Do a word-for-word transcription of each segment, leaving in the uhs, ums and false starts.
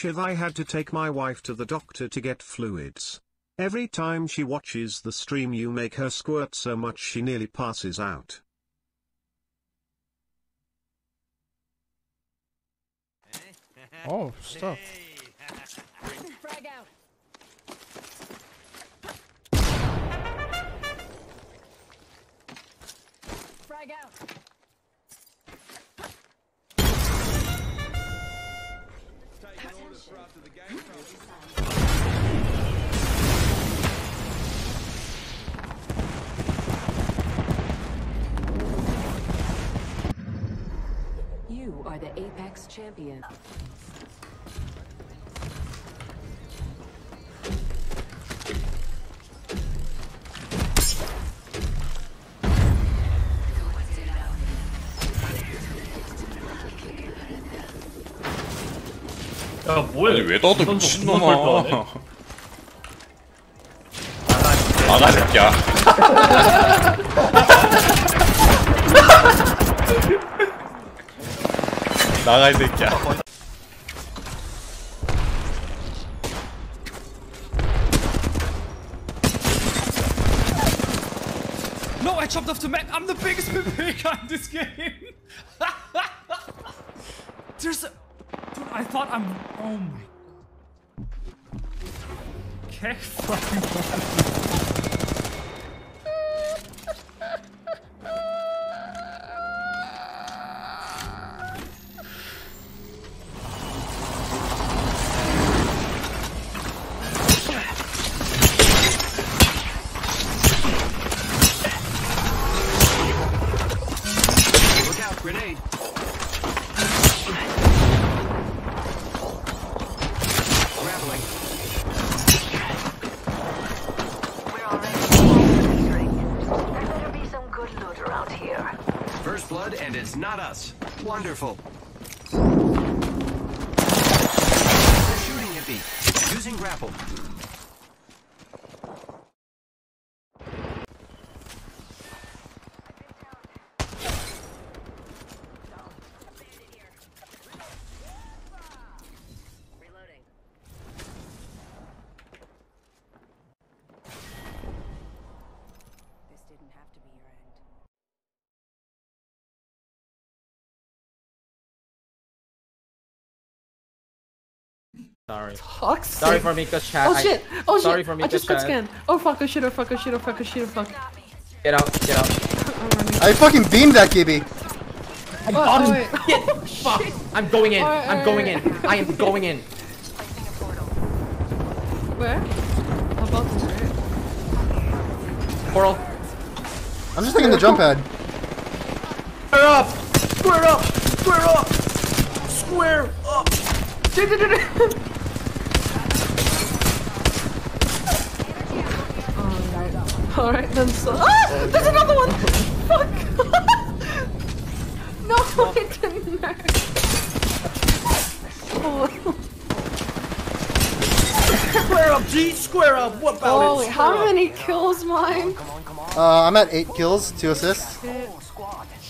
Chiv, I had to take my wife to the doctor to get fluids. Every time she watches the stream you make her squirt so much she nearly passes out. Oh, stuff. Frag out. Frag out. Taking orders for after the game, probably. You are the Apex Champion. Jawohl, wird doch nicht normal. Ah, das ist ja. Da ist ja. No, I chopped off the map. I'm the biggest P P K in this game. There's a I thought I'm. Oh my. Okay, fucking Look out, grenade. Blood, and it's not us. Wonderful. They're shooting at me. Using grapple. Sorry. Toxic. Sorry for Mika's chat. Oh shit! Oh shit! Sorry for Mika's I just got scanned. Oh fuck! Oh shit! Oh fuck! Oh shit! Oh fuck! Oh shit! Oh fuck! Get out! Get out! I fucking beamed that Gibby. I got him. Oh, fuck! I'm going in. Right, I'm going in. Right. I am going in. Where? About where? Portal. I'm just taking the jump pad. Square up! Square up! Square up! Square up! Alright then, so. Ah! There's another one! Fuck! No, oh. It didn't work! Oh. Square up, G! Square up! What about Holy, it? How many kills mine? Uh, I'm at eight kills, two assists. Oh,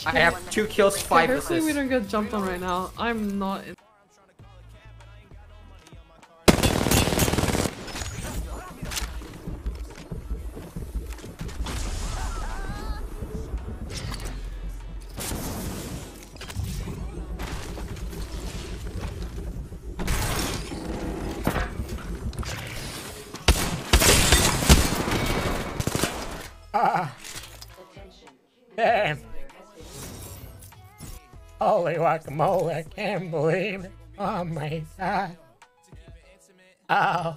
I have two kills, five assists. Hopefully we don't get jumped on right now. I'm not in. Ah. Damn. Holy guacamole, I can't believe it. Oh my god. Oh.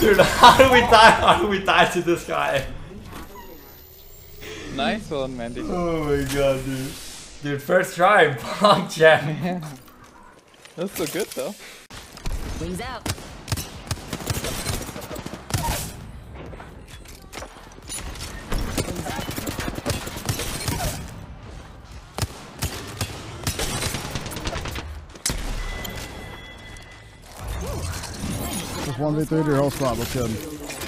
Dude, how do we die? How do we die to this guy? Nice one, Mandy. Oh my god, dude. Dude, first try, bomb jam. That's so good though. Wings out. one v three to your whole squad, what's good?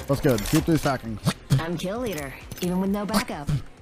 What's good? Keep these hacking. I'm kill leader, even with no backup.